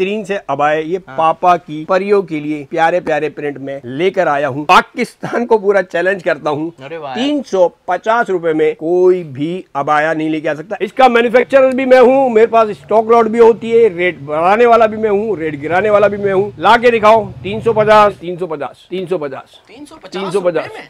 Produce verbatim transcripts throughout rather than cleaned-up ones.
बेहतरीन से अब आए, ये पापा की परियों के लिए प्यारे प्यारे प्रिंट में लेकर आया हूँ। पाकिस्तान को पूरा चैलेंज करता हूँ, तीन सौ पचास रूपए में कोई भी अबाया नहीं लेके आ सकता। इसका मैन्युफैक्चरर भी मैं हूँ, मेरे पास स्टॉक लॉट भी होती है, रेट बढ़ाने वाला भी मैं हूँ, रेट गिराने वाला भी मैं हूँ। ला के दिखाओ, तीन सौ पचास तीन सौ पचास तीन सौ पचास तीन सौ पचास तीन सौ पचास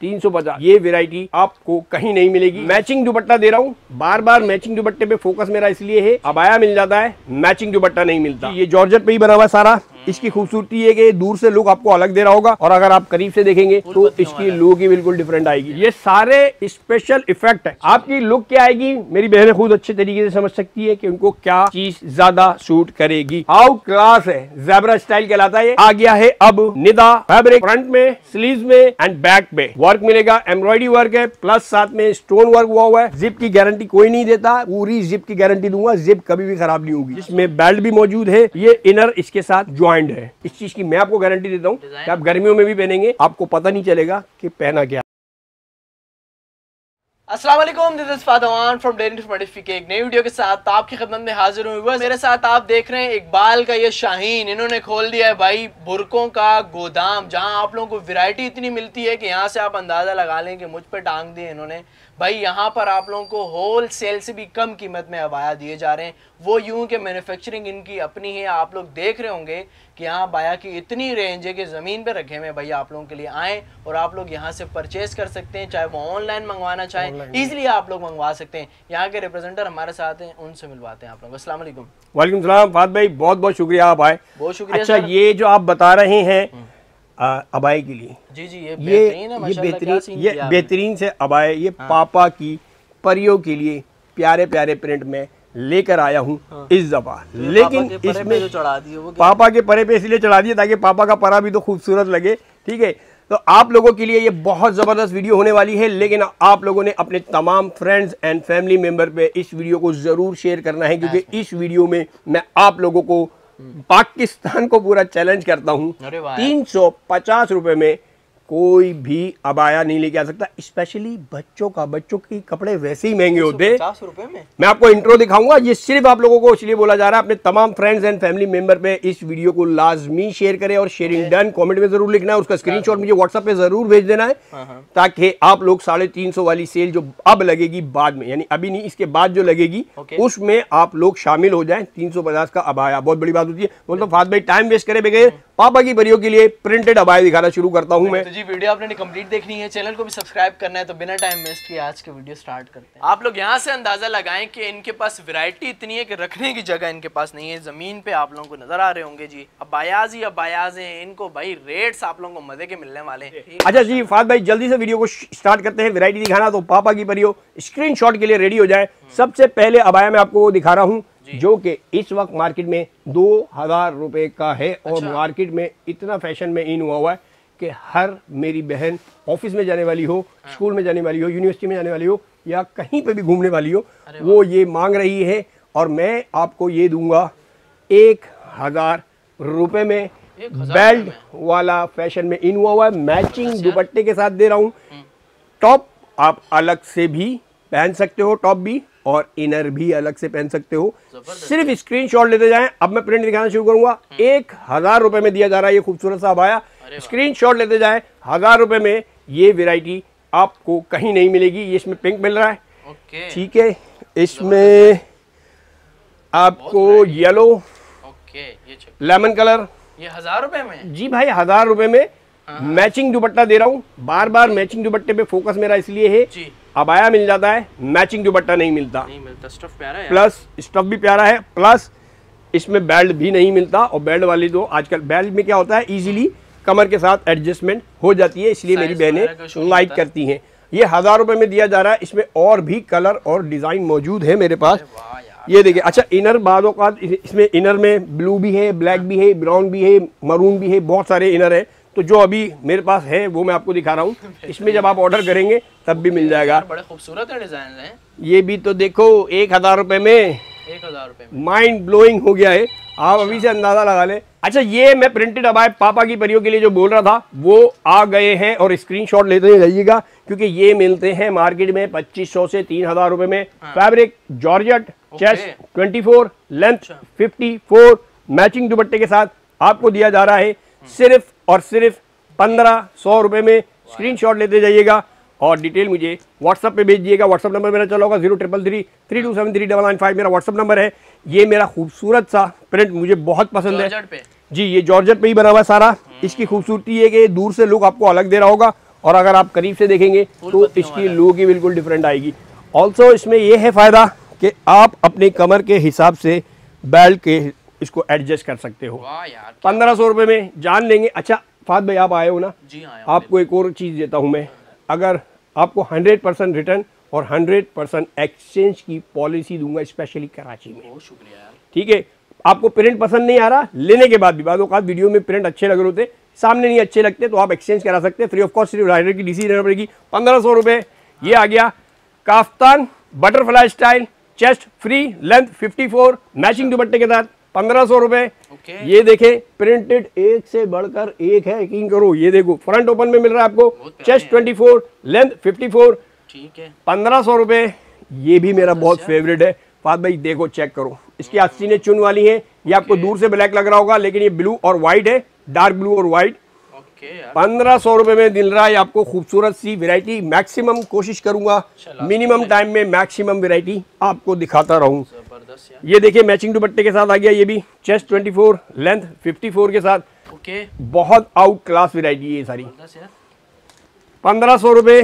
तीन सौ पचास ये वेरायटी आपको कहीं नहीं मिलेगी। मैचिंग दुपट्टा दे रहा हूँ, बार बार मैचिंग दुपट्टे पे फोकस मेरा इसलिए है, अबाया मिल जाता है, मैचिंग दुपट्टा नहीं मिलता। ये जॉर्जेट पे ही बना हुआ है सारा। इसकी खूबसूरती है कि दूर से लुक आपको अलग दे रहा होगा और अगर आप करीब से देखेंगे तो इसकी लुक ही बिल्कुल डिफरेंट आएगी। ये सारे स्पेशल इफेक्ट है। आपकी लुक क्या आएगी मेरी बहन खुद अच्छे तरीके से समझ सकती है कि उनको क्या चीज ज्यादा सूट करेगी। आउट क्लास है, ज़ेबरा स्टाइल कहलाता है। आ गया है अब निदा फैब्रिक, फ्रंट में, स्लीव में एंड बैक में वर्क मिलेगा, एम्ब्रॉयडरी वर्क है प्लस साथ में स्टोन वर्क हुआ हुआ है। जिप की गारंटी कोई नहीं देता, पूरी जिप की गारंटी दूंगा, जिप कभी भी खराब नहीं होगी। इसमें बेल्ट भी मौजूद है, ये इनर इसके साथ ज्वाइन है। इस चीज की मैं आपको गारंटी देता हूँ कि आप गर्मियों में भी पहनेंगे, आपको पता नहीं चलेगा कि पहना क्या। अस्सलाम वालेकुम, दिस इज फादवान from denim two twenty five के एक नई वीडियो के साथ आपकी खिदमत में हाजिर हुए। मेरे साथ आप देख रहे हैं इकबाल का ये शाहीन, इन्होंने खोल दिया है भाई बुरकों का गोदाम, जहां आप लोगों को वैरायटी इतनी मिलती है कि यहां से आप अंदाज़ा लगा लें कि मुझ पर टांग दिए इन्होंने। भाई यहाँ पर आप लोगों को होल सेल से भी कम कीमत में अबाया दिए जा रहे हैं, वो यूँ कि मैन्युफैक्चरिंग इनकी अपनी है। आप लोग देख रहे होंगे कि यहाँ अबाया की इतनी रेंज है कि ज़मीन पे रखे हुए भैया आप लोगों के लिए आएँ और आप लोग यहाँ से परचेस कर सकते हैं, चाहे वो ऑनलाइन मंगवाना चाहें ईजिली आप लोग मंगवा सकते हैं। यहाँ के रिप्रेजेंटर हमारे साथ हैं, उनसे मिलवाते हैं आप लोग। अस्सलाम वालेकुम। वालेकुम सलाम फाद भाई, बहुत बहुत शुक्रिया आप आए। बहुत शुक्रिया। अच्छा ये जो आप बता रहे हैं अबाए के लिए, जी जी ये बेहतरीन है, ये बेहतरीन ये बेहतरीन से अबाए, ये हाँ। पापा की परियों के लिए प्यारे प्यारे प्रिंट में लेकर आया हूँ हाँ। इस दफा, लेकिन इसमें चढ़ा दिए वो पापा के परे पे इसलिए चढ़ा दिए ताकि पापा का परा भी तो खूबसूरत लगे। ठीक है, तो आप लोगों के लिए ये बहुत ज़बरदस्त वीडियो होने वाली है, लेकिन आप लोगों ने अपने तमाम फ्रेंड्स एंड फैमिली मेम्बर पे इस वीडियो को ज़रूर शेयर करना है, क्योंकि इस वीडियो में मैं आप लोगों को पाकिस्तान को पूरा चैलेंज करता हूँ, तीन सौ पचास रुपये में कोई भी अबाया नहीं लेके आ सकता, स्पेशली बच्चों का। बच्चों के कपड़े वैसे ही महंगे होते हैं, पचास रुपए में। मैं आपको इंट्रो दिखाऊंगा, ये सिर्फ आप लोगों को इसलिए बोला जा रहा है। अपने तमाम फ्रेंड्स एंड फैमिली मेंबर पे इस वीडियो को लाजमी शेयर करें और शेयरिंग डन कमेंट में जरूर लिखना है, उसका स्क्रीनशॉट मुझे व्हाट्सएप पे जरूर भेज देना है, ताकि आप लोग साढ़े तीन सौ वाली सेल जो अब लगेगी बाद में, यानी अभी नहीं इसके बाद जो लगेगी उसमें आप लोग शामिल हो जाए। तीन सौ पचास का अबाया बहुत बड़ी बात होती है। बोलता फाद भाई टाइम वेस्ट करे बगैर पापा की परियों के लिए प्रिंटेड अबाया दिखाना शुरू करता हूँ मैं। तो जी वीडियो आपने कंप्लीट देखनी है, चैनल को भी सब्सक्राइब करना है, तो बिना टाइम वेस्ट किए आज के वीडियो स्टार्ट करते हैं। आप लोग यहाँ से अंदाजा लगाएं कि इनके पास वैरायटी इतनी है कि रखने की जगह इनके पास नहीं है। जमीन पे आप लोगों को नजर आ रहे होंगे जी अबायाज ही अबायाज हैं, इनको भाई रेट्स आप लोगों को मजे के मिलने वाले हैं। अच्छा जी फाद भाई जल्दी से वीडियो को स्टार्ट करते हैं, वैरायटी दिखाना तो पापा की परियों स्क्रीनशॉट के लिए रेडी हो जाए। सबसे पहले अबाया मैं आपको दिखा रहा हूँ जो कि इस वक्त मार्केट में दो हजार रुपए का है, और मार्केट में इतना फैशन में इन हुआ हुआ है कि हर मेरी बहन ऑफिस में जाने वाली हो, स्कूल में जाने वाली हो, यूनिवर्सिटी में जाने वाली हो, या कहीं पे भी घूमने वाली हो, वो ये मांग रही है। और मैं आपको ये दूंगा एक हज़ार रुपये में, बेल्ट वाला फैशन में इन हुआ हुआ है, मैचिंग दुपट्टे के साथ दे रहा हूँ। टॉप आप अलग से भी पहन सकते हो, टॉप भी और इनर भी अलग से पहन सकते हो। सिर्फ स्क्रीनशॉट लेते जाएं। अब मैं प्रिंट दिखाना शुरू करूंगा। एक हजार रुपए में दिया जा रहा है ये खूबसूरत सा अबाया। स्क्रीनशॉट लेते जाएं। हजार रुपए में ये वैरायटी आपको कहीं नहीं मिलेगी। ये इसमें पिंक मिल रहा है, ठीक है, इसमें आपको येलो, लेमन कलर, ये हजार रुपए में जी भाई, हजार रुपए में मैचिंग दुपट्टा दे रहा हूँ। बार बार मैचिंग दुपट्टे पे फोकस मेरा इसलिए है, अबाया मिल जाता है, मैचिंग दुपट्टा नहीं मिलता, नहीं मिलता। स्टफ प्यारा है, प्लस स्टफ भी प्यारा है, प्लस इसमें बेल्ट भी नहीं मिलता। और बेल्ट वाली तो आजकल बेल्ट में क्या होता है इजीली कमर के साथ एडजस्टमेंट हो जाती है, इसलिए मेरी बहनें लाइक करती हैं। ये हजार रुपये में दिया जा रहा है। इसमें और भी कलर और डिजाइन मौजूद है मेरे पास, ये देखिए। अच्छा इनर बादों का, इसमें इनर में ब्लू भी है, ब्लैक भी है, ब्राउन भी है, मरून भी है, बहुत सारे इनर है। तो जो अभी मेरे पास है वो मैं आपको दिखा रहा हूँ। इसमें जब आप ऑर्डर करेंगे तब भी मिल जाएगा। बड़े खूबसूरत है डिजाइन है। ये भी तो देखो एक हजार रुपए में, एक हजार रुपए में माइंड ब्लोइंग हो गया है, आप अभी से अंदाजा लगा लें। अच्छा ये मैं प्रिंटेड अबाया पापा की परियों के लिए जो बोल रहा था वो आ गए हैं, और स्क्रीनशॉट लेते रहिएगा क्योंकि ये मिलते हैं मार्केट में पच्चीस सौ से तीन हजार रुपए में। Fabric georgette, chest twenty four, length fifty four, matching दुपट्टे के साथ आपको दिया जा रहा है सिर्फ और सिर्फ पंद्रह सौ रुपये में। स्क्रीनशॉट लेते जाइएगा और डिटेल मुझे व्हाट्सअप पे भेज दिएगा। व्हाट्सअप नंबर मेरा चला होगा zero triple three three two seven three double nine five, मेरा व्हाट्सअप नंबर है। ये मेरा खूबसूरत सा प्रिंट मुझे बहुत पसंद है जी, ये जॉर्जेट पे ही बना हुआ सारा। इसकी खूबसूरती है कि दूर से लुक आपको अलग दे रहा होगा और अगर आप करीब से देखेंगे तो इसकी लुक ही बिल्कुल डिफरेंट आएगी। ऑल्सो इसमें यह है फ़ायदा कि आप अपने कमर के हिसाब से बेल्ट के इसको एडजस्ट कर सकते हो। पंद्रह सौ रुपये में जान लेंगे। अच्छा फात भाई आप आए हो ना जी, आपको एक और चीज़ देता हूँ मैं। अगर आपको हंड्रेड परसेंट रिटर्न और हंड्रेड परसेंट एक्सचेंज की पॉलिसी दूंगा, स्पेशली कराची में। बहुत शुक्रिया यार। ठीक है, आपको प्रिंट पसंद नहीं आ रहा लेने के बाद भी, बाद औकात वीडियो में प्रिंट अच्छे लग रहे होते, सामने नहीं अच्छे लगते, तो आप एक्सचेंज करा सकते हैं फ्री ऑफ कॉस्ट। सिर्फ राइडर की डीसी रहना पड़ेगी। पंद्रह सौ रुपये ये आ गया। Kaftan butterfly style, chest free, length fifty four, matching दुपट्टे के साथ पंद्रह सौ रुपये। ये देखें प्रिंटेड एक से बढ़कर एक है, यकीन करो। ये देखो फ्रंट ओपन में मिल रहा है आपको, चेस्ट चौबीस, लेंथ चौवन, ठीक है पंद्रह सौ रुपये। ये भी मेरा बहुत फेवरेट है फात भाई, देखो चेक करो। इसकी आस्तीनें चुन वाली हैं, ये आपको दूर से ब्लैक लग रहा होगा लेकिन ये ब्लू और वाइट है, डार्क ब्लू और वाइट। पंद्रह सौ रुपये में मिल रहा है आपको खूबसूरत सी वैरायटी। मैक्सिमम कोशिश करूंगा मिनिमम टाइम में मैक्सिमम वैरायटी आपको दिखाता रहूं। ये देखिए मैचिंग दुपट्टे के साथ आ गया, ये भी चेस्ट चौबीस, लेंथ चौवन के साथ। ओके बहुत आउट क्लास वैरायटी है ये सारी। पंद्रह सौ रुपये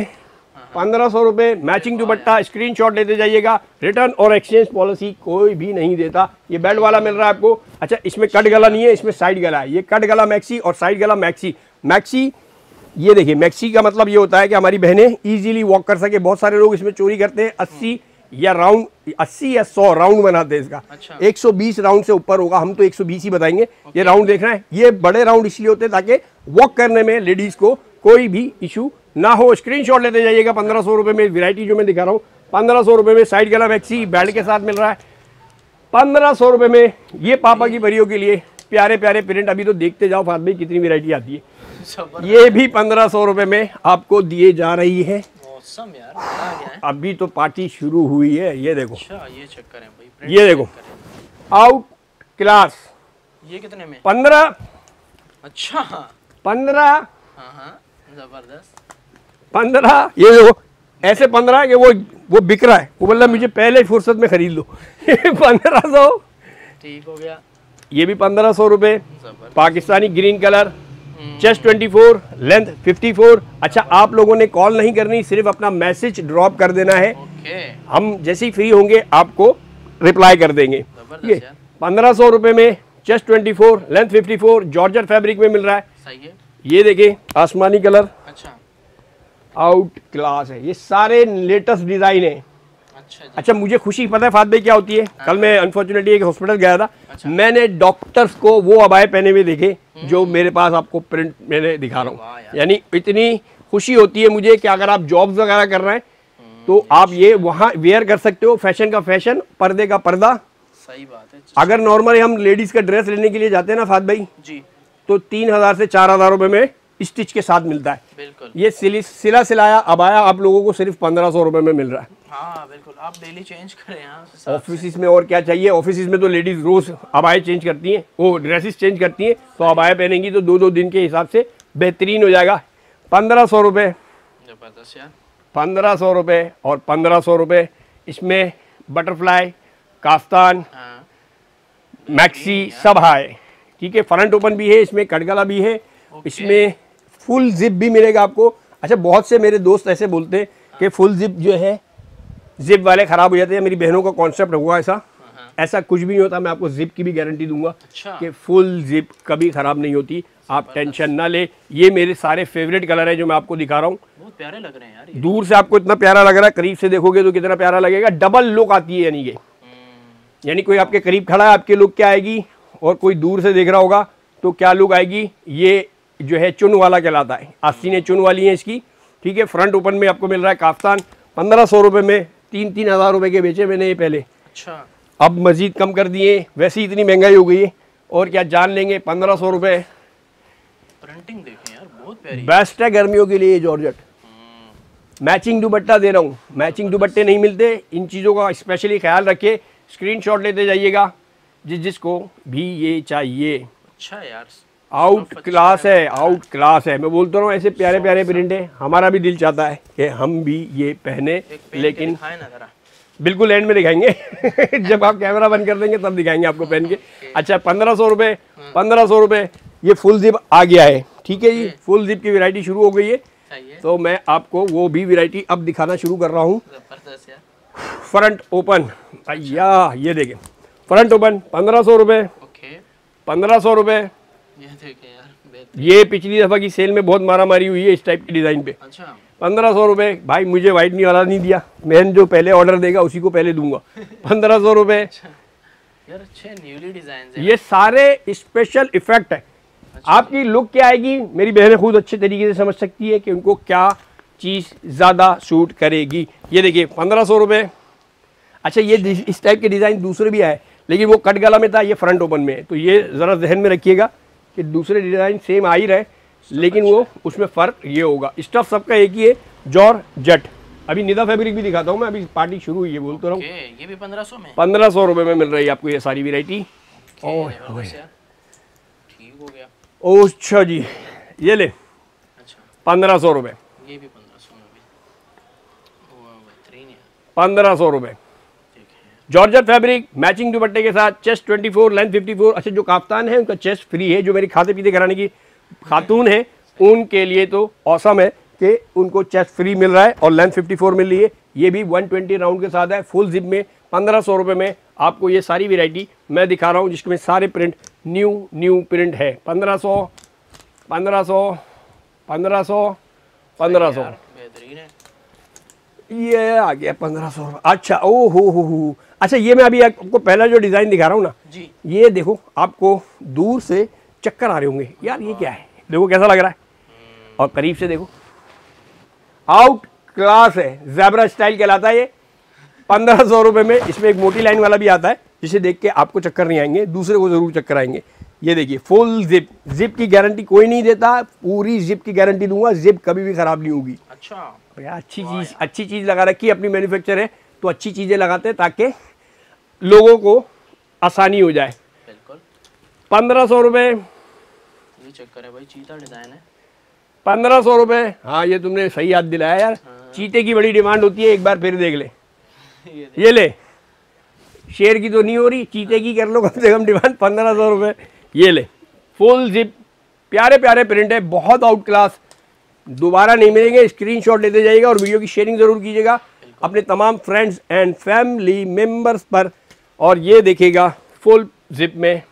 पंद्रह सौ रुपये मैचिंग दुपट्टा। स्क्रीनशॉट लेते जाइएगा। रिटर्न और एक्सचेंज पॉलिसी कोई भी नहीं देता। ये बेल्ट वाला मिल रहा है आपको। अच्छा इसमें कट गला नहीं है, इसमें साइड गला है। ये कट गला मैक्सी और साइड गला मैक्सी। मैक्सी ये देखिए, मैक्सी का मतलब ये होता है कि हमारी बहनें इजीली वॉक कर सके। बहुत सारे लोग इसमें चोरी करते हैं, अस्सी या राउंड अस्सी या सौ राउंड बनाते हैं इसका। अच्छा। एक सौ बीस राउंड से ऊपर होगा, हम तो एक सौ बीस ही बताएंगे। ये राउंड देखना है, ये बड़े राउंड इसलिए होते हैं ताकि वॉक करने में लेडीज़ को कोई भी इशू ना हो। स्क्रीनशॉट लेते जाइएगा। पंद्रह सौ रुपये में वैरायटी जो मैं दिखा रहा हूँ, पंद्रह सौ रुपये में साइड गला मैक्सी बेल्ट के साथ मिल रहा है। पंद्रह सौ रुपये में ये पापा की परियों के लिए प्यारे प्यारे प्रिंट। अभी तो देखते जाओ फात भाई कितनी वैरायटी आती है। ये भी पंद्रह सौ रुपये में आपको दिए जा रही है। मौसम यार आ गया है, अभी तो पार्टी शुरू हुई है। ये देखो, अच्छा ये चेक करें भाई, ये देखो आउट क्लास। ये कितने में? पंद्रह। अच्छा पंद्रह, हाँ हाँ जबरदस्त पंद्रह। ये देखो ऐसे पंद्रह कि वो वो बिक रहा है, वो बोला मुझे पहले फुर्सत में खरीद लो। पंद्रह सौ ठीक हो गया। ये भी पंद्रह सौ रुपये। पाकिस्तानी ग्रीन कलर, चेस्ट चौबीस, लेंथ चौवन। अच्छा आप लोगों ने कॉल नहीं करनी, सिर्फ अपना मैसेज ड्रॉप कर देना है। okay. हम जैसे ही फ्री होंगे आपको रिप्लाई कर देंगे। ये पंद्रह सौ रुपये में चेस्ट चौबीस, लेंथ चौवन, जॉर्जेट फैब्रिक में मिल रहा है। सही है। ये देखिए आसमानी कलर, अच्छा आउट क्लास है। ये सारे लेटेस्ट डिजाइन है। अच्छा, अच्छा मुझे खुशी पता है फात भाई क्या होती है। कल मैं अनफॉर्चुनेटली एक हॉस्पिटल गया था। अच्छा। मैंने डॉक्टर्स को वो अबाए पहने हुए देखे जो मेरे पास आपको प्रिंट मैंने दिखा रहा हूँ। यानी इतनी खुशी होती है मुझे कि अगर आप जॉब्स वगैरह कर रहे हैं तो आप ये वहाँ वेयर कर सकते हो। फैशन का फैशन, पर्दे का पर्दा। सही बात है। अगर नॉर्मली हम लेडीज का ड्रेस लेने के लिए जाते हैं ना फात भाई जी, तो तीन हजार से चार हजार रुपये में स्टिच के साथ मिलता है। बिल्कुल। ये सिला सिलाया अबाया आप लोगों को सिर्फ पंद्रह सौ रुपये में मिल रहा है। हाँ बिल्कुल, आप डेली चेंज करें। ऑफिस में और क्या चाहिए, ऑफिस में तो लेडीज रोज अबाया चेंज करती हैं, वो ड्रेसेस चेंज करती हैं, तो अबाया पहनेंगी तो दो दो दिन के हिसाब से बेहतरीन हो जाएगा। पंद्रह सौ रुपये पंद्रह सौ रुपये और पंद्रह सौ रुपये। इसमें बटरफ्लाई, काफ्तान, मैक्सी सब है। ठीक है, फ्रंट ओपन भी है, इसमें कटगला भी है, इसमें फुल जिप भी मिलेगा आपको। अच्छा बहुत से मेरे दोस्त ऐसे बोलते हैं कि फुल जिप जो है जिप वाले ख़राब हो जाते हैं। मेरी बहनों का कॉन्सेप्ट हुआ ऐसा, ऐसा कुछ भी नहीं होता। मैं आपको जिप की भी गारंटी दूंगा। अच्छा। कि फुल जिप कभी ख़राब नहीं होती, आप टेंशन ना ले। ये मेरे सारे फेवरेट कलर हैं जो मैं आपको दिखा रहा हूँ। बहुत प्यारे लग रहे हैं यार। दूर से आपको इतना प्यारा लग रहा है, करीब से देखोगे तो कितना प्यारा लगेगा। डबल लुक आती है, यानी कि यानी कोई आपके करीब खड़ा है आपकी लुक क्या आएगी, और कोई दूर से देख रहा होगा तो क्या लुक आएगी। ये जो है चुन वाला कहलाता है, आस्तीनें चुन वाली हैं इसकी। ठीक है, फ्रंट ओपन में आपको मिल रहा है काफ्तान। पंद्रह सौ रुपये में तीन तीन हज़ार रुपये के बेचे मैंने ये पहले। अच्छा। अब मज़ीद कम कर दिए, वैसे ही इतनी महंगाई हो गई है और क्या जान लेंगे। पंद्रह सौ रुपये प्रिंटिंग देखें यार, बहुत प्यारी। बेस्ट है गर्मियों के लिए जॉर्जेट। मैचिंग दुपट्टा दे रहा हूँ, मैचिंग दुपट्टे नहीं मिलते। इन चीज़ों का स्पेशली ख्याल रखिए। स्क्रीन शॉट लेते जाइएगा। जिस जिसको भी ये चाहिए। अच्छा यार, आउट क्लास है, आउट क्लास है। मैं बोलता रहा हूँ ऐसे प्यारे प्यारे प्रिंट है, हमारा भी दिल चाहता है कि हम भी ये पहने। लेकिन बिल्कुल एंड में दिखाएंगे जब आप कैमरा बंद कर देंगे तब दिखाएंगे आपको पहन के। अच्छा पंद्रह सौ रुपये, पंद्रह सौ रुपये ये फुल जिप आ गया है। ठीक है जी, फुल जिप की वैरायटी शुरू हो गई है, तो मैं आपको वो भी वैरायटी अब दिखाना शुरू कर रहा हूँ। फ्रंट ओपन, या ये देखें फ्रंट ओपन पंद्रह सौ रुपये, पंद्रह सौ रुपये। ये पिछली दफ़ा की सेल में बहुत मारा मारी हुई है इस टाइप की डिज़ाइन पे। अच्छा पंद्रह सौ रुपये भाई, मुझे वाइट नहीं वाला नहीं दिया, मैं जो पहले ऑर्डर देगा उसी को पहले दूंगा। पंद्रह सौ रुपये ये सारे स्पेशल इफेक्ट है। अच्छा। आपकी लुक क्या आएगी मेरी बहनें खुद अच्छे तरीके से समझ सकती है कि उनको क्या चीज़ ज़्यादा सूट करेगी। ये देखिए पंद्रह सौ रुपये। अच्छा ये इस टाइप के डिज़ाइन दूसरे भी आए, लेकिन वो कट गला में था, ये फ्रंट ओपन में है, तो ये ज़रा जहन में रखिएगा कि दूसरे डिज़ाइन सेम आ ही रहे, लेकिन वो उसमें फ़र्क ये होगा। स्टफ सबका एक ही है, जॉर जट। अभी निदा फैब्रिक भी दिखाता हूँ मैं, अभी पार्टी शुरू हुई है बोलता रहा हूँ। ये भी पंद्रह सौ में, पंद्रह सौ रुपये में मिल रही है आपको ये सारी वेराइटी। और ठीक हो गया, ओ अच्छा जी ये ले। अच्छा पंद्रह सौ रुपये, ये भी पंद्रह सौ में, पंद्रह सौ रुपये। जॉर्जेट फैब्रिक, मैचिंग दुपट्टे के साथ, चेस्ट चौबीस, लेंथ चौवन। अच्छा जो काफ्तान है उनका चेस्ट फ्री है, जो मेरी खाते पीते घराने की खातून है उनके लिए तो औसम है कि उनको चेस्ट फ्री मिल रहा है और लेंथ चौवन मिल रही है। ये भी एक सौ बीस राउंड के साथ है, फुल जिप में पंद्रह सौ रुपये में आपको ये सारी वेराइटी मैं दिखा रहा हूँ, जिसमें सारे प्रिंट न्यू न्यू प्रिंट है। पंद्रह सौ, पंद्रह सौ, पंद्रह सौ, पंद्रह सौ, ये आ गया पंद्रह सौ। अच्छा ओ हो हो हो। अच्छा ये मैं अभी आपको पहला जो डिज़ाइन दिखा रहा हूँ ना जी, ये देखो आपको दूर से चक्कर आ रहे होंगे यार ये क्या है, देखो कैसा लग रहा है, और करीब से देखो आउट क्लास है, ज़ेबरा स्टाइल कहलाता है ये। पंद्रह सौ रुपये में इसमें एक मोटी लाइन वाला भी आता है, जिसे देख के आपको चक्कर नहीं आएंगे, दूसरे को ज़रूर चक्कर आएंगे। ये देखिए फुल जिप, जिप की गारंटी कोई नहीं देता, पूरी जिप की गारंटी दूंगा, जिप कभी भी ख़राब नहीं होगी। अच्छा यार अच्छी चीज़, अच्छी चीज़ लगा रखी है, अपनी मैन्युफैक्चर है तो अच्छी चीज़ें लगाते हैं ताकि लोगों को आसानी हो जाए। बिल्कुल पंद्रह सौ रुपये चक्कर है भाई, चीता डिज़ाइन है पंद्रह सौ रुपये। हाँ ये तुमने सही याद दिलाया यार। हाँ। चीते की बड़ी डिमांड होती है, एक बार फिर देख ले ये, देख। ये ले, शेर की तो नहीं हो रही, चीते की कर लो कम से कम डिमांड। पंद्रह सौ रुपये ये ले, फुल जिप, प्यारे प्यारे प्रिंट है, बहुत आउट क्लास, दोबारा नहीं मिलेंगे। स्क्रीनशॉट लेते जाइएगा और वीडियो की शेयरिंग ज़रूर कीजिएगा अपने तमाम फ्रेंड्स एंड फैमिली मेम्बर्स पर। और ये देखिएगा फुल जिप में,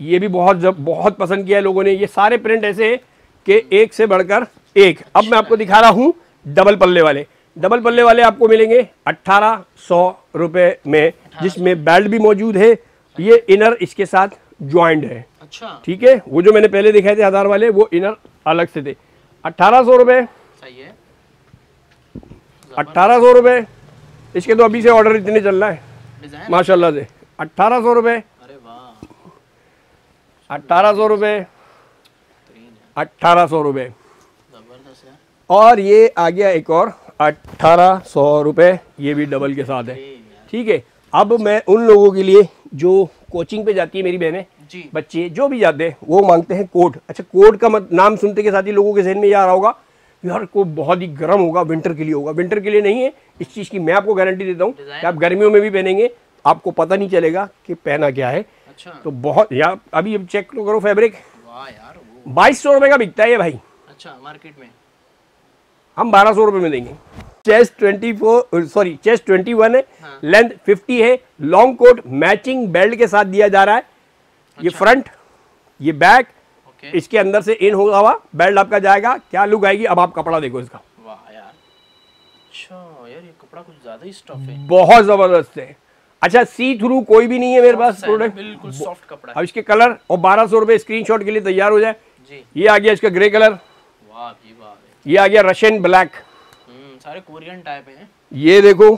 ये भी बहुत बहुत पसंद किया है लोगों ने। ये सारे प्रिंट ऐसे हैं कि एक से बढ़कर एक। अब मैं आपको दिखा रहा हूँ डबल पल्ले वाले, डबल पल्ले वाले आपको मिलेंगे अट्ठारह सौ रुपये में, जिसमें बेल्ट भी मौजूद है, ये इनर इसके साथ ज्वाइंट है। अच्छा ठीक है, वो जो मैंने पहले दिखाए थे आधार वाले वो इनर अलग से थे। अट्ठारह सौ रुपये, अट्ठारह सौ रुपये, इसके तो अभी से ऑर्डर इतने चल रहा है माशाल्लाह से। अट्ठारह सौ रुपये, अट्ठारह सौ रुपये, अट्ठारह सौ रुपये, और ये आ गया एक और अट्ठारह सौ रुपये, ये भी डबल के साथ है। ठीक है, अब मैं उन लोगों के लिए जो कोचिंग पे जाती है मेरी बहनें, बच्चे जो भी जाते हैं वो मांगते हैं कोट। अच्छा कोट का मत, नाम सुनते के साथ ही लोगों के जहन में ये आ रहा होगा यार को बहुत ही गर्म होगा, विंटर के लिए होगा। विंटर के लिए नहीं है, इस चीज़ की मैं आपको गारंटी देता हूँ कि आप गर्मियों में भी पहनेंगे, आपको पता नहीं चलेगा कि पहना क्या है। अच्छा। तो बहुत यार, अभी अब चेक तो करो फैब्रिक, बाईस सौ रुपये का बिकता है ये भाई। अच्छा मार्केट में हम बारह सौ रुपये में देंगे। चेस्ट चौबीस, सॉरी चेस्ट इक्कीस है, लेंथ पचास है, लॉन्ग कोट मैचिंग बेल्ट के साथ दिया जा रहा है। अच्छा। ये फ्रंट, ये बैक, इसके अंदर से इन होगा हुआ बेल्ट आपका जाएगा, क्या लुक आएगी। अब आप कपड़ा देखो इसका, वाह यार। अच्छा यार ये कपड़ा कुछ ज़्यादा ही स्टफ है, बहुत ज़बरदस्त है। अच्छा सी थ्रू कोई भी नहीं है मेरे पास प्रोडक्ट, बिल्कुल सॉफ्ट कपड़ा। अब इसके कलर और बारह सौ रुपये स्क्रीन शॉट के लिए तैयार हो जाए। ये आ गया इसका ग्रे कलर, ये आ गया रशियन ब्लैक, सारे कोरियन टाइप हैं। ये देखो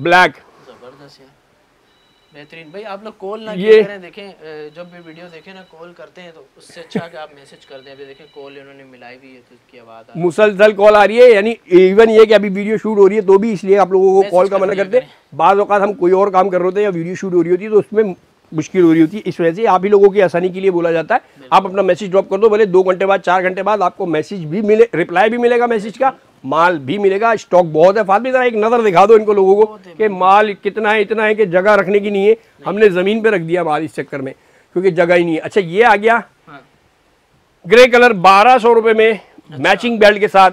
ब्लैक, जबरदस्त है। बेहतरीन। भाई आप लोग कॉल ना करें, देखें जब भी वीडियो देखें ना कॉल करते हैं तो उससे अच्छा कि आप मैसेज कर दें। अभी देखें कॉल इन्होंने मिलाई भी है तो इसकी आवाज़ आ मुसलसल कॉल आ रही है, यानी इवन ये कि अभी वीडियो शूट हो रही है तो भी इसलिए आप लोगों को कॉल का मना करते हैं। बाज़ औक़ात हम कोई और काम कर रहे होते हैं या वीडियो शूट हो रही होती है तो उसमें मुश्किल हो रही होती है, इस वजह से आप ही लोगों की आसानी के लिए बोला जाता है आप अपना मैसेज ड्रॉप कर दो, भले दो घंटे बाद चार घंटे बाद आपको मैसेज भी मिले, रिप्लाई भी मिलेगा, मैसेज का माल भी मिलेगा, स्टॉक बहुत है। फातिमा जरा एक नज़र दिखा दो इनको लोगों को कि माल कितना है, इतना है कि जगह रखने की नहीं है, हमने ज़मीन पे रख दिया माल इस चक्कर में क्योंकि जगह ही नहीं है। अच्छा ये आ गया ग्रे कलर बारह सौ रुपये में मैचिंग बेल्ट के साथ,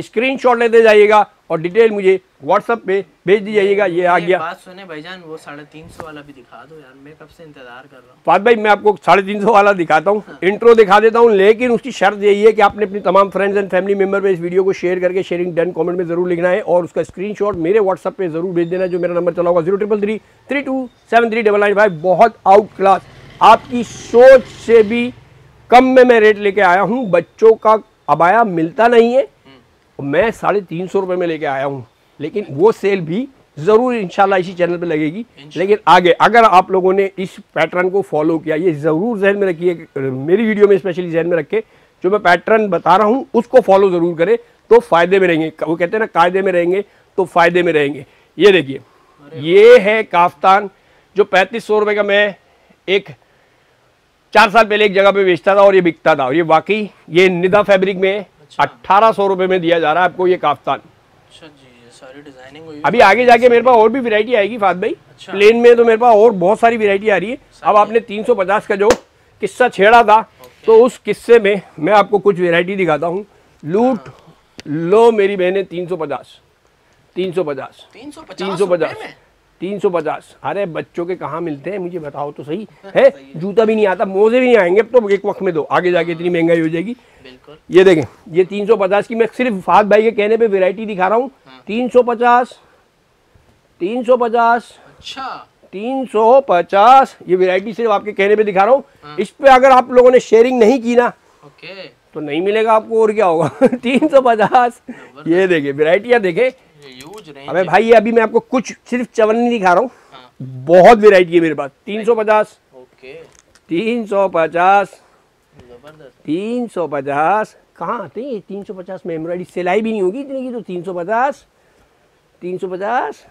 स्क्रीनशॉट लेते जाइएगा और डिटेल मुझे व्हाट्सएप पे भेज दी जाइएगा। ये आ गया बात सुने भाईजान, वो साढ़े तीन सौ वाला भी दिखा दो यार, मैं कब से इंतजार कर रहा हूँ। फात भाई मैं आपको साढ़े तीन सौ वाला दिखाता हूँ, हाँ। इंट्रो दिखा देता हूँ, लेकिन उसकी शर्त यही है कि आपने अपनी तमाम फ्रेंड्स एंड फैमिली मेंबर में इस वीडियो को शेयर करके शेयरिंग डन कमेंट में जरूर लिखना है और उसका स्क्रीनशॉट मेरे व्हाट्सएप पे जरूर भेज देना, जो मेरा नंबर चला होगा zero triple three three two seven three double nine five. बहुत आउट क्लास, आपकी सोच से भी कम में मैं रेट लेके आया हूँ, बच्चों का अबाया मिलता नहीं है, मैं साढ़े तीन सौ रुपये में लेके आया हूँ, लेकिन वो सेल भी ज़रूर इंशाल्लाह इसी चैनल पे लगेगी। लेकिन आगे अगर आप लोगों ने इस पैटर्न को फॉलो किया, ये ज़रूर जहन में रखिए, मेरी वीडियो में स्पेशली जहन में रखे जो मैं पैटर्न बता रहा हूँ उसको फॉलो ज़रूर करें तो फ़ायदे में रहेंगे। वो कहते हैं ना कायदे में रहेंगे तो फ़ायदे में रहेंगे। ये देखिए ये है काफ्तान जो पैंतीस सौ रुपये का मैं एक चार साल पहले एक जगह पर बेचता था और ये बिकता था, और ये वाकई ये निदा फैब्रिक में अट्ठारह सौ रुपये में दिया जा रहा है आपको ये काफ्तान। अच्छा जी, सारी डिजाइनिंग हुई। अभी आगे जाके मेरे पास और भी वैरायटी आएगी फात भाई, अच्छा। प्लेन में तो मेरे पास और बहुत सारी वैरायटी आ रही है। अब आपने तीन सौ पचास का जो किस्सा छेड़ा था तो उस किस्से में मैं आपको कुछ वैरायटी दिखाता हूँ। लूट लो मेरी बहने, तीन सौ पचास तीन सौ पचास तीन सौ पचास तीन सौ पचास। अरे बच्चों के कहाँ मिलते हैं मुझे बताओ तो सही है, जूता भी नहीं आता, मोजे भी नहीं आएंगे अब तो, एक वक्त में दो आगे जाके इतनी महंगाई हो जाएगी। ये देखें ये तीन सौ पचास की मैं सिर्फ फात भाई के कहने पे वैरायटी दिखा रहा हूँ। तीन सौ पचास तीन सौ पचास तीन सौ पचास ये वैरायटी सिर्फ आपके कहने पे दिखा रहा हूँ। इस पे अगर आप लोगों ने शेयरिंग नहीं की ना तो नहीं मिलेगा आपको, और क्या होगा। तीन सौ पचास। ये देखे वेरायटियाँ देखे अबे भाई, ये अभी मैं आपको कुछ सिर्फ चवन्नी दिखा रहा हूँ, हाँ। बहुत वेरायटी है मेरे पास। तीन सौ पचास तीन सौ पचास तीन सौ पचास कहाँ आते हैं तीन सौ पचास में, एम्ब्रॉयडरी सिलाई भी नहीं होगी इतनी की, तो तीन सौ पचास तीन सौ पचास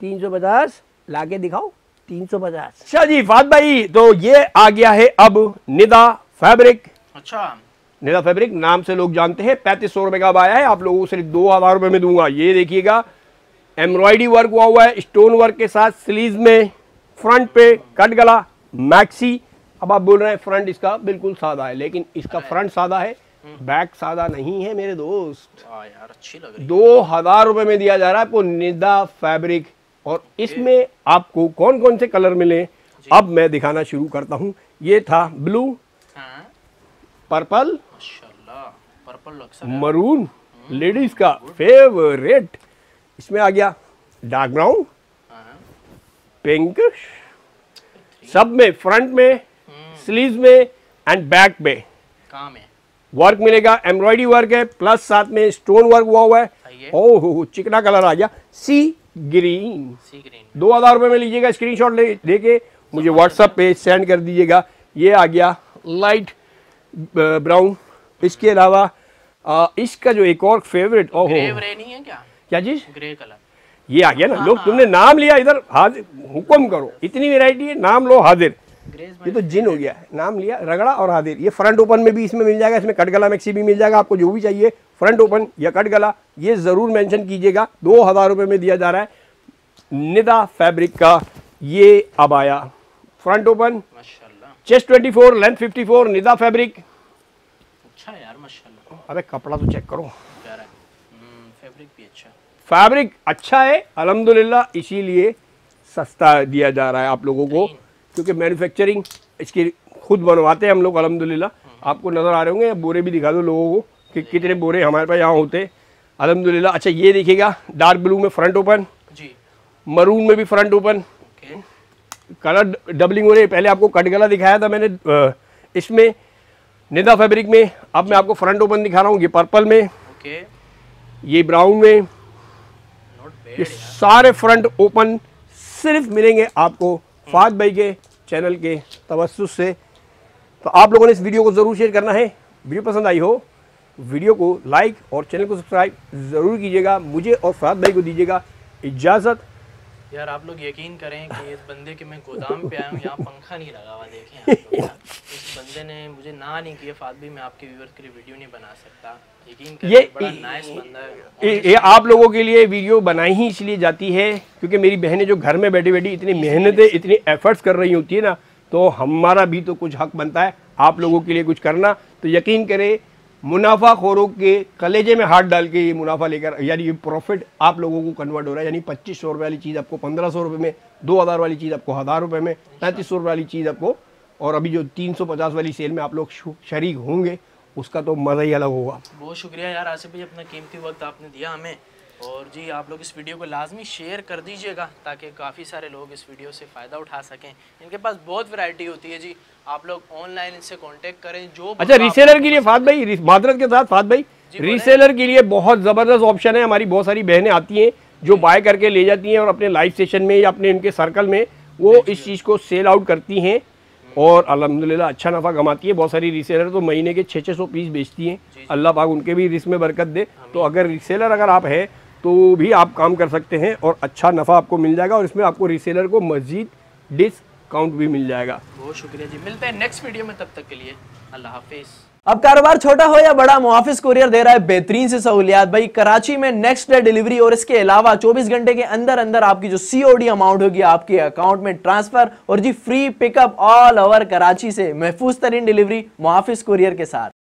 तीन सौ पचास लाके दिखाओ तीन सौ पचास। अच्छा जी फात भाई तो ये आ गया है अब निदा फैब्रिक। अच्छा निदा फैब्रिक नाम से लोग जानते हैं, पैंतीस सौ रुपये का अब आया है, आप लोगों को सिर्फ दो हज़ार रुपये में दूंगा। ये देखिएगा एम्ब्रॉयडरी वर्क हुआ हुआ है स्टोन वर्क के साथ, स्लीव में फ्रंट पे कट गला मैक्सी। अब आप बोल रहे हैं फ्रंट इसका बिल्कुल सादा है, लेकिन इसका फ्रंट सादा है बैक सादा नहीं है मेरे दोस्त। आ यार अच्छी लग रही है। दो हज़ार रुपये में दिया जा रहा है आपको निदा फैब्रिक, और इसमें आपको कौन कौन से कलर मिले अब मैं दिखाना शुरू करता हूँ। ये था blue, purple, purple maroon ladies का फेवरेट, इसमें आ गया डार्क ब्राउन, पिंक, सब में फ्रंट में स्लीव में एंड बैक में काम है, वर्क मिलेगा, एम्ब्रॉयडरी वर्क है प्लस साथ में स्टोन वर्क हुआ हुआ है। ओहो चिकना कलर आ गया सी ग्रीन, सी ग्रीन। दो हजार रुपये में लीजिएगा, स्क्रीनशॉट ले देके मुझे व्हाट्सएप पे सेंड कर दीजिएगा। ये आ गया लाइट ब्राउन, इसके अलावा इसका जो एक और फेवरेट ओहो ग्रे नहीं है क्या क्या जी ग्रे कलर, ये आ गया ना। लोग तुमने नाम लिया इधर हाजिर, हुक्म करो इतनी वैरायटी है, नाम लो हाजिर। ये तो जिन हो गया है, नाम लिया रगड़ा और हाजिर। ये फ्रंट ओपन में भी इसमें मिल जाएगा, इसमें कट गला मैक्सी भी मिल जाएगा, आपको जो भी चाहिए फ्रंट ओपन या कट गला ये जरूर मेंशन कीजिएगा। दो हजार रुपये में दिया जा रहा है निदा फैब्रिक का। ये अब आया फ्रंट ओपन चेस्ट चौबीस, लेंथ चौवन, निदा फैब्रिक। अच्छा यार माशाल्लाह, अबे कपड़ा तो चेक करो, फैब्रिक भी अच्छा, फैब्रिक अच्छा है अल्हम्दुलिल्लाह, इसीलिए सस्ता दिया जा रहा है आप लोगों को क्योंकि मैन्युफैक्चरिंग इसकी खुद बनवाते हैं हम लोग अल्हम्दुलिल्लाह। आपको नज़र आ रहे होंगे, बोरे भी दिखा दो लोगों को कि कितने बोरे हमारे पास यहाँ होते अल्हम्दुलिल्लाह। अच्छा ये देखिएगा डार्क ब्लू में फ्रंट ओपन, मरून में भी फ्रंट ओपन, कलर डबलिंग हो रही है। पहले आपको कट गला दिखाया था मैंने इसमें निदा फैब्रिक में, अब मैं आपको फ्रंट ओपन दिखा रहा हूँ। ये पर्पल में, okay. ये ब्राउन में, ये सारे फ्रंट ओपन सिर्फ मिलेंगे आपको फात भाई के चैनल के तवस्सुस से। तो आप लोगों ने इस वीडियो को ज़रूर शेयर करना है। वीडियो पसंद आई हो वीडियो को लाइक और चैनल को सब्सक्राइब ज़रूर कीजिएगा। मुझे और फात भाई को दीजिएगा इजाज़त। यार आप लोग यकीन करें कि इस बंदे के मैं गोदाम पे आया हूँ, यहाँ पंखा नहीं लगा हुआ। देखिए इस बंदे ने मुझे ना नहीं किया, फात भाई मैं आपके व्यूअर्स के लिए वीडियो नहीं बना सकता। यकीन करें ये बड़ा नाइस बंदा है। ये आप लोगों के लिए वीडियो बनाई ही इसलिए जाती है क्योंकि मेरी बहनें जो घर में बैठी बैठी इतनी मेहनतें इतनी एफर्ट्स कर रही होती है ना, तो हमारा भी तो कुछ हक बनता है आप लोगों के लिए कुछ करना। तो यकीन करें मुनाफा खोरों के कलेजे में हाथ डाल के ये मुनाफा लेकर यानी ये प्रॉफिट आप लोगों को कन्वर्ट हो रहा है। यानी पच्चीस सौ रुपये वाली चीज़ आपको पंद्रह सौ रुपये में, दो हज़ार वाली चीज़ आपको हज़ार रुपये में, पैंतीस सौ रुपये वाली चीज़ आपको, और अभी जो तीन सौ पचास वाली सेल में आप लोग शरीक होंगे उसका तो मज़ा ही अलग होगा। बहुत शुक्रिया यार आसिफ भाई, अपना कीमती वक्त आपने दिया हमें। और जी आप लोग इस वीडियो को लाजमी शेयर कर दीजिएगा ताकि काफ़ी सारे लोग इस वीडियो से फ़ायदा उठा सकें। इनके पास बहुत वैरायटी होती है जी, आप लोग ऑनलाइन इनसे कांटेक्ट करें। जो अच्छा रीसेलर के लिए फात भाई, मादरत के साथ फात भाई, रीसेलर के लिए बहुत ज़बरदस्त ऑप्शन है। हमारी बहुत सारी बहनें आती हैं जो बाय करके ले जाती हैं और अपने लाइव सेशन में या अपने उनके सर्कल में वो इस चीज़ को सेल आउट करती हैं और अल्हम्दुलिल्लाह अच्छा नफ़ा कमाती है। बहुत सारी रीसेलर तो महीने के छः छः सौ पीस बेचती हैं, अल्लाह पाक उनके भी रिस्क में बरकत दे। तो अगर रीसेलर अगर आप हैं तो भी आप काम कर सकते हैं और अच्छा नफ़ा आपको मिल जाएगा और इसमें आपको रीसेलर को मज़ीद डिस्काउंट भी मिल जाएगा। बहुत शुक्रिया जी, मिलते हैं नेक्स्ट वीडियो में, तब तक के लिए अल्लाह हाफिज़। अब कारोबार छोटा हो या बड़ा, मुआफिस कुरियर दे रहा है बेहतरीन से सहूलियात भाई। कराची में नेक्स्ट डे डिलीवरी और इसके अलावा चौबीस घंटे के अंदर अंदर आपकी जो सीओडी अमाउंट होगी आपके अकाउंट में ट्रांसफर और जी free pickup all over Karachi से महफूज तरीन डिलीवरी मुआफिस कुरियर के साथ।